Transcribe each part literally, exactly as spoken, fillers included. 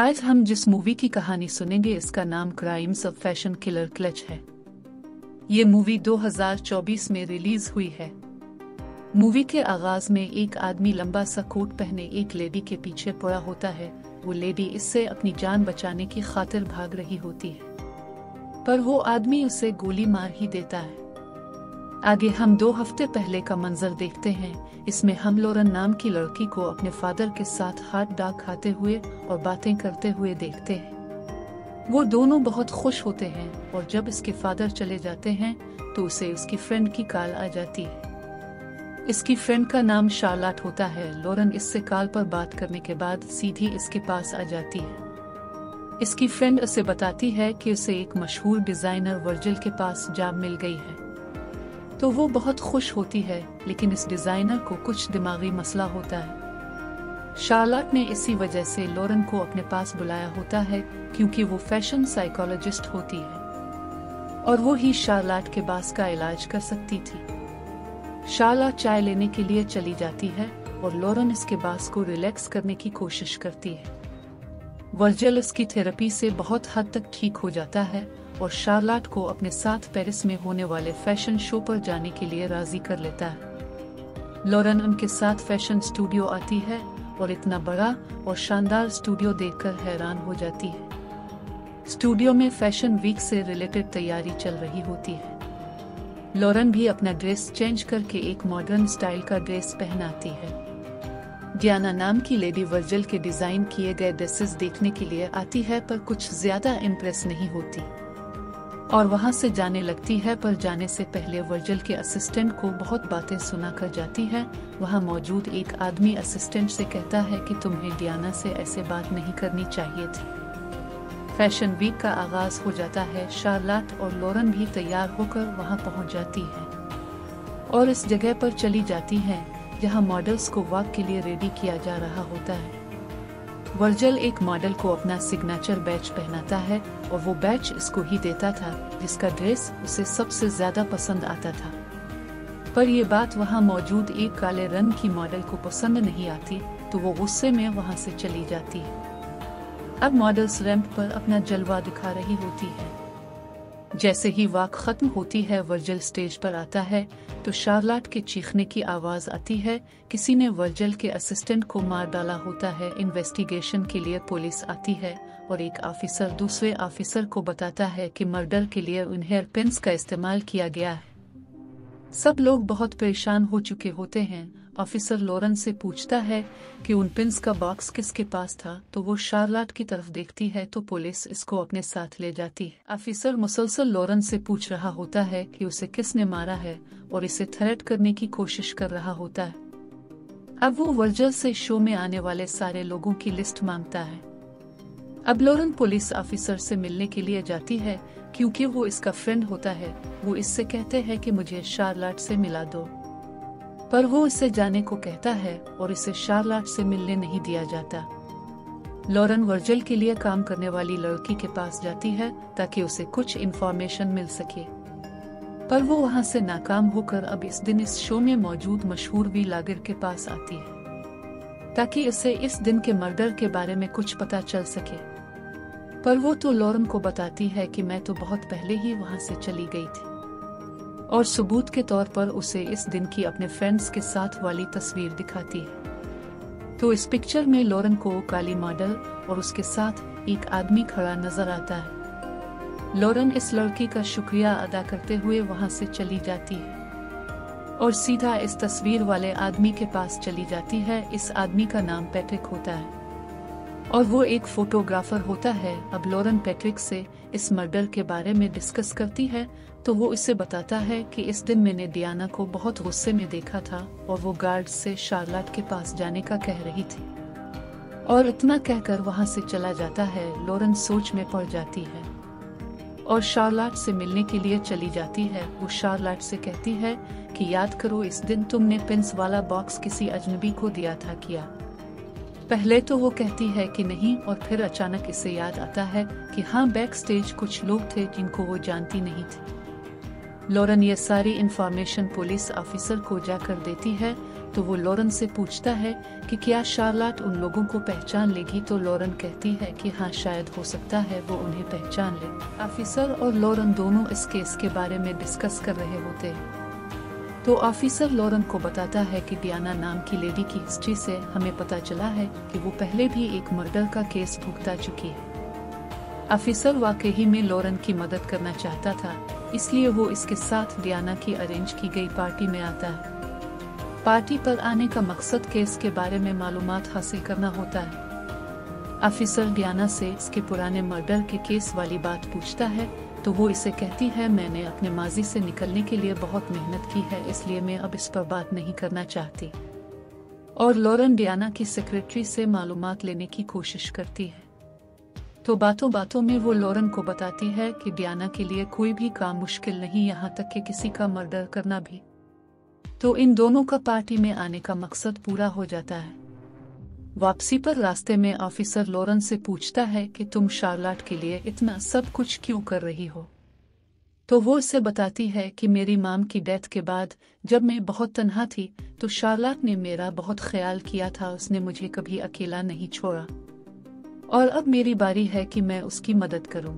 आज हम जिस मूवी की कहानी सुनेंगे इसका नाम crimes of fashion killer clutch है। ये मूवी दो हज़ार चौबीस में रिलीज हुई है। मूवी के आगाज में एक आदमी लंबा सा कोट पहने एक लेडी के पीछे पड़ा होता है। वो लेडी इससे अपनी जान बचाने की खातिर भाग रही होती है, पर वो आदमी उसे गोली मार ही देता है। आगे हम दो हफ्ते पहले का मंजर देखते हैं। इसमें हम लॉरेन नाम की लड़की को अपने फादर के साथ हाथ डाल खाते हुए और बातें करते हुए देखते हैं। वो दोनों बहुत खुश होते हैं और जब इसके फादर चले जाते हैं तो उसे उसकी फ्रेंड की कॉल आ जाती है। इसकी फ्रेंड का नाम शार्लट होता है। लॉरेन इससे कॉल पर बात करने के बाद सीधी इसके पास आ जाती है। इसकी फ्रेंड उसे बताती है कि उसे एक मशहूर डिज़ाइनर वर्जिल के पास जॉब मिल गई है, तो वो बहुत खुश होती है, लेकिन इस डिज़ाइनर को कुछ दिमागी मसला होता है। शार्लट ने इसी वजह से लॉरेन को अपने पास बुलाया होता है, क्योंकि वो फैशन साइकोलॉजिस्ट होती है और वो ही शार्लट के बास का इलाज कर सकती थी। शार्लट चाय लेने के लिए चली जाती है और लॉरेन इसके बास को रिलैक्स करने की कोशिश करती है। वर्जिल उसकी थेरेपी से बहुत हद तक ठीक हो जाता है और शार्लट को अपने साथ पेरिस में होने वाले फैशन शो पर जाने के लिए राजी कर लेता है। लॉरेन उनके साथ फैशन स्टूडियो आती है और इतना बड़ा और शानदार स्टूडियो देखकर हैरान हो जाती है। स्टूडियो में फैशन वीक से रिलेटेड तैयारी चल रही होती है। लॉरेन भी अपना ड्रेस चेंज करके एक मॉडर्न स्टाइल का ड्रेस पहनाती है। डियाना नाम की लेडी वर्जिल के डिजाइन किए गए ड्रेसेस देखने के लिए आती है, पर कुछ ज्यादा इम्प्रेस नहीं होती और वहां से जाने लगती है। पर जाने से पहले वर्जिल के असिस्टेंट को बहुत बातें सुना कर जाती है। वहां मौजूद एक आदमी असिस्टेंट से कहता है कि तुम्हें डियाना से ऐसे बात नहीं करनी चाहिए थी। फैशन वीक का आगाज हो जाता है। शार्लट और लॉरेन भी तैयार होकर वहां पहुंच जाती हैं और इस जगह पर चली जाती हैं जहां मॉडल्स को वॉक के लिए रेडी किया जा रहा होता है। वर्जिल एक मॉडल को अपना सिग्नेचर बैच पहनाता है और वो बैच इसको ही देता था जिसका ड्रेस उसे सबसे ज्यादा पसंद आता था, पर ये बात वहाँ मौजूद एक काले रंग की मॉडल को पसंद नहीं आती, तो वो गुस्से में वहाँ से चली जाती है। अब मॉडल्स रैंप पर अपना जलवा दिखा रही होती है। जैसे ही वाक खत्म होती है वर्जिल स्टेज पर आता है तो शार्लट के चीखने की आवाज आती है। किसी ने वर्जिल के असिस्टेंट को मार डाला होता है। इन्वेस्टिगेशन के लिए पुलिस आती है और एक ऑफिसर दूसरे ऑफिसर को बताता है कि मर्डर के लिए उन हेयर पिंस का इस्तेमाल किया गया है। सब लोग बहुत परेशान हो चुके होते हैं। ऑफिसर लॉरेन से पूछता है कि उन पिंस का बॉक्स किसके पास था, तो वो शार्लट की तरफ देखती है तो पुलिस इसको अपने साथ ले जाती है। ऑफिसर मुसलसल लॉरेन से पूछ रहा होता है कि उसे किसने मारा है और इसे थ्रेट करने की कोशिश कर रहा होता है। अब वो वर्जिल से शो में आने वाले सारे लोगों की लिस्ट मांगता है। अब लॉरेन पुलिस ऑफिसर से मिलने के लिए जाती है क्योंकि वो इसका फ्रेंड होता है। वो इससे कहते हैं कि मुझे शार्लट से मिला दो, पर वो इसे जाने को कहता है और इसे शार्लट से मिलने नहीं दिया जाता। लॉरेन वर्जिल के लिए काम करने वाली लड़की के पास जाती है ताकि उसे कुछ इंफॉर्मेशन मिल सके, पर वो वहां से नाकाम होकर अब इस दिन इस शो में मौजूद मशहूर वी लागर के पास आती है ताकि उसे इस दिन के मर्डर के बारे में कुछ पता चल सके, पर वो तो लॉरेन को बताती है कि मैं तो बहुत पहले ही वहां से चली गई थी और सबूत के तौर पर उसे इस दिन की अपने फ्रेंड्स के साथ वाली तस्वीर दिखाती है। तो इस पिक्चर में लॉरेन को काली मॉडल और उसके साथ एक आदमी खड़ा नजर आता है। लॉरेन इस लड़की का शुक्रिया अदा करते हुए वहां से चली जाती है और सीधा इस तस्वीर वाले आदमी के पास चली जाती है। इस आदमी का नाम पैट्रिक होता है और वो एक फोटोग्राफर होता है। अब लॉरेन पैट्रिक से इस मर्डर के बारे में डिस्कस करती है तो वो इसे बताता है कि इस दिन मैंने डियाना को बहुत गुस्से में देखा था और वो गार्ड से शार्लट के पास जाने का कह रही थी और इतना कहकर वहां से चला जाता है। लॉरेन सोच में पड़ जाती है और शार्लट से मिलने के लिए चली जाती है। वो शार्लट से कहती है कि याद करो इस दिन तुमने पिंस वाला बॉक्स किसी अजनबी को दिया था किया। पहले तो वो कहती है कि नहीं और फिर अचानक इसे याद आता है कि हाँ, बैकस्टेज कुछ लोग थे जिनको वो जानती नहीं थी। लॉरेन ये सारी इन्फॉर्मेशन पुलिस ऑफिसर को जाकर देती है तो तो वो लॉरेन से पूछता है कि क्या शार्लट उन लोगों को पहचान लेगी, तो लॉरेन कहती है कि हाँ, शायद हो सकता है वो उन्हें पहचान ले। ऑफिसर और लॉरेन दोनों इस केस के बारे में डिस्कस कर रहे होते हैं, तो ऑफिसर लॉरेन को बताता है कि डियाना नाम की लेडी की हिस्ट्री से हमें पता चला है कि वो पहले भी एक मर्डर का केस भुगता चुकी है। ऑफिसर वाकई में लॉरेन की मदद करना चाहता था, इसलिए वो इसके साथ डियाना की अरेंज की गई पार्टी में आता है। पार्टी पर आने का मकसद केस के बारे में मालूमात हासिल करना होता है। ऑफिसर डियाना से इसके पुराने मर्डर के केस वाली बात पूछता है, तो वो इसे कहती है मैंने अपने माजी से निकलने के लिए बहुत मेहनत की है, इसलिए मैं अब इस पर बात नहीं करना चाहती। और लॉरेन डियाना की सेक्रेटरी से मालूमात लेने की कोशिश करती है, तो बातों बातों में वो लॉरेन को बताती है कि डियाना के लिए कोई भी काम मुश्किल नहीं, यहाँ तक कि किसी का मर्डर करना भी। तो इन दोनों का पार्टी में आने का मकसद पूरा हो जाता है। वापसी पर रास्ते में ऑफिसर लॉरेन से पूछता है कि तुम शार्लट के लिए इतना सब कुछ क्यों कर रही हो, तो वो उसे बताती है कि मेरी माम की डेथ के बाद जब मैं बहुत तन्हा थी तो शार्लट ने मेरा बहुत ख्याल किया था, उसने मुझे कभी अकेला नहीं छोड़ा, और अब मेरी बारी है कि मैं उसकी मदद करूं।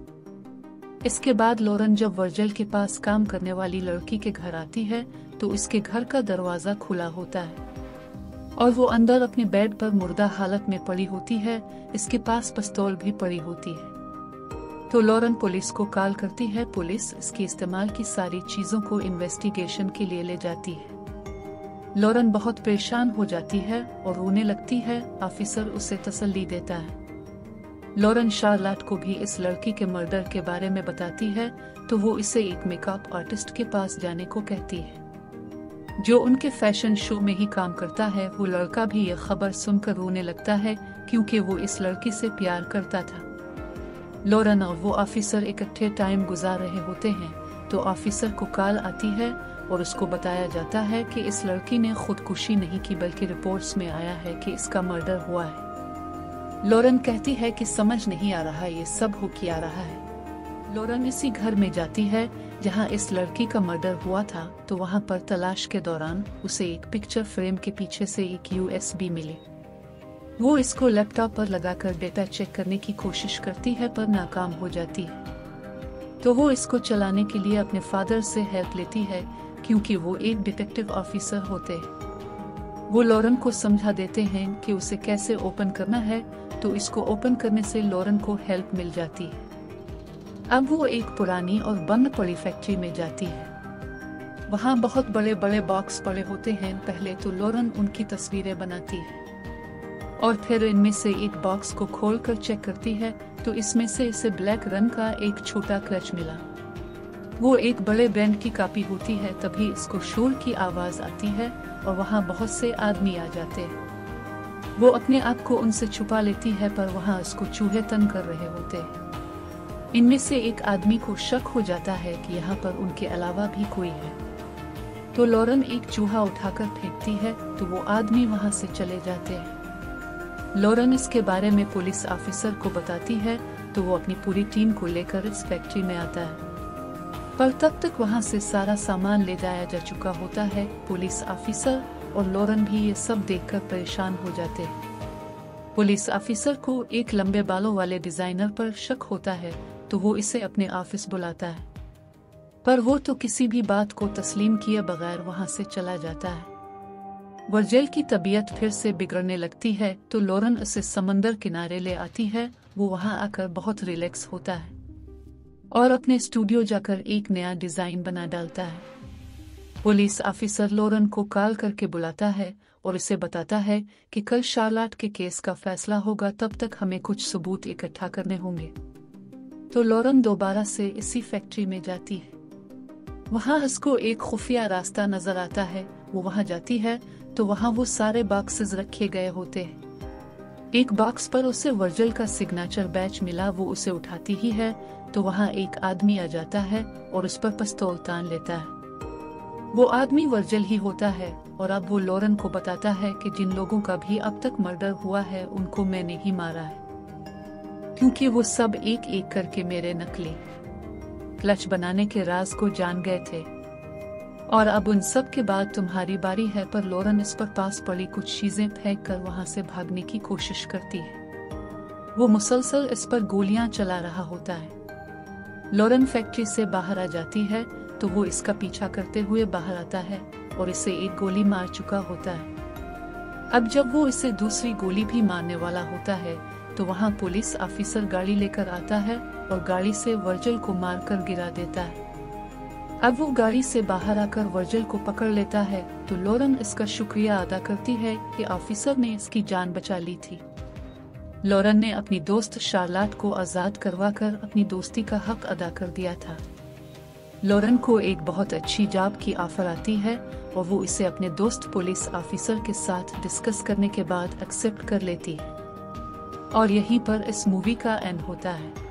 इसके बाद लॉरेन जब वर्जिल के पास काम करने वाली लड़की के घर आती है तो उसके घर का दरवाज़ा खुला होता है और वो अंदर अपने बेड पर मुर्दा हालत में पड़ी होती है, इसके पास पिस्तौल भी पड़ी होती है। तो लॉरेन पुलिस को कॉल करती है, पुलिस इसके इस्तेमाल की सारी चीज़ों को इन्वेस्टिगेशन के लिए ले जाती है। लॉरेन बहुत परेशान हो जाती है और रोने लगती है, ऑफिसर उसे तसल्ली देता है। लॉरेन शार्लट को भी इस लड़की के मर्डर के बारे में बताती है, तो वो इसे एक मेकअप आर्टिस्ट के पास जाने को कहती है जो उनके फैशन शो में ही काम करता है। वो लड़का भी यह खबर सुनकर रोने लगता है क्योंकि वो इस लड़की से प्यार करता था। लॉरेन और वो ऑफिसर इकट्ठे टाइम गुजार रहे होते हैं, तो ऑफिसर को कॉल आती है और उसको बताया जाता है कि इस लड़की ने खुदकुशी नहीं की, बल्कि रिपोर्ट्स में आया है कि इसका मर्डर हुआ है। लॉरेन कहती है कि समझ नहीं आ रहा ये सब हो क्या रहा है। लॉरेन इसी घर में जाती है जहां इस लड़की का मर्डर हुआ था, तो वहां पर तलाश के दौरान उसे एक पिक्चर फ्रेम के पीछे से एक यूएसबी मिले। वो इसको लैपटॉप पर लगाकर डेटा चेक करने की कोशिश करती है पर नाकाम हो जाती है, तो वो इसको चलाने के लिए अपने फादर से हेल्प लेती है क्योंकि वो एक डिटेक्टिव ऑफिसर होते हैं। वो लॉरेन को समझा देते हैं कि उसे कैसे ओपन करना है, तो इसको ओपन करने से लॉरेन को हेल्प मिल जाती है। अब वो एक पुरानी और बंद पड़ी फैक्ट्री में जाती है, वहाँ बहुत बड़े बड़े बॉक्स पड़े होते हैं। पहले तो लॉरेन उनकी तस्वीरें बनाती है और फिर इनमें से एक बॉक्स को खोलकर चेक करती है, तो इसमें से इसे ब्लैक रंग का एक छोटा क्लच मिला। वो एक बड़े बैंड की कॉपी होती है, तभी इसको शोर की आवाज़ आती है और वहाँ बहुत से आदमी आ जाते हैं। वो अपने आप को उनसे छुपा लेती है पर वहाँ उसको चूहे तंग कर रहे होते हैं। इनमें से एक आदमी को शक हो जाता है कि यहाँ पर उनके अलावा भी कोई है, तो लॉरेन एक चूहा उठाकर फेंकती है, तो वो आदमी वहाँ से चले जाते हैं। लॉरेन इसके बारे में पुलिस ऑफिसर को बताती है, तो वो अपनी पूरी टीम को लेकर इस फैक्ट्री में आता है, पर तब तक वहाँ से सारा सामान ले जाया जा चुका होता है। पुलिस ऑफिसर और लॉरेन भी ये सब देखकर परेशान हो जाते हैं। पुलिस ऑफिसर को एक लंबे बालों वाले डिजाइनर पर शक होता है, तो वो इसे अपने ऑफिस बुलाता है, पर वो तो किसी भी बात को तस्लीम किए बगैर वहाँ से चला जाता है। वर्जिल की तबीयत फिर से बिगड़ने लगती है, तो लॉरेन उसे समंदर किनारे ले आती है। वो वहाँ आकर बहुत रिलैक्स होता है और अपने स्टूडियो जाकर एक नया डिज़ाइन बना डालता है। पुलिस ऑफिसर लॉरेन को कॉल करके बुलाता है और इसे बताता है कि कल शार्लट के केस का फैसला होगा, तब तक हमें कुछ सबूत इकट्ठा करने होंगे। तो लॉरेन दोबारा से इसी फैक्ट्री में जाती है, वहाँ उसको एक खुफिया रास्ता नजर आता है। वो वहाँ जाती है तो वहाँ वो सारे बॉक्सेस रखे गए होते हैं। एक बॉक्स पर उसे वर्जिल का सिग्नेचर बैच मिला, वो उसे उठाती ही है तो वहाँ एक आदमी आ जाता है और उस पर पिस्तौल तान लेता है। वो आदमी वर्जिल ही होता है और अब वो लॉरेन को बताता है कि जिन लोगों का भी अब तक मर्डर हुआ है उनको मैंने ही मारा है, क्योंकि वो सब एक एक करके मेरे नकली क्लच बनाने के राज को जान गए थे और अब उन सब के बाद तुम्हारी बारी है। पर लॉरेन इस पर पास पड़ी कुछ चीजें फेंक कर वहां से भागने की कोशिश करती है। वो मुसलसल इस पर गोलियां चला रहा होता है। लॉरेन फैक्ट्री से बाहर आ जाती है तो वो इसका पीछा करते हुए बाहर आता है और इसे एक गोली मार चुका होता है। अब जब वो इसे दूसरी गोली भी मारने वाला होता है तो वहां पुलिस ऑफिसर गाड़ी लेकर आता है और गाड़ी से वर्जिल को मारकर गिरा देता है। अब वो गाड़ी से बाहर आकर वर्जिल को पकड़ लेता है तो लॉरेन इसका शुक्रिया अदा करती है कि ऑफिसर ने इसकी जान बचा ली थी। लॉरेन ने अपनी दोस्त शार्लट को आज़ाद करवाकर अपनी दोस्ती का हक अदा कर दिया था। लॉरेन को एक बहुत अच्छी जॉब की ऑफर आती है और वो इसे अपने दोस्त पुलिस ऑफिसर के साथ डिस्कस करने के बाद एक्सेप्ट कर लेती है। और यहीं पर इस मूवी का एंड होता है।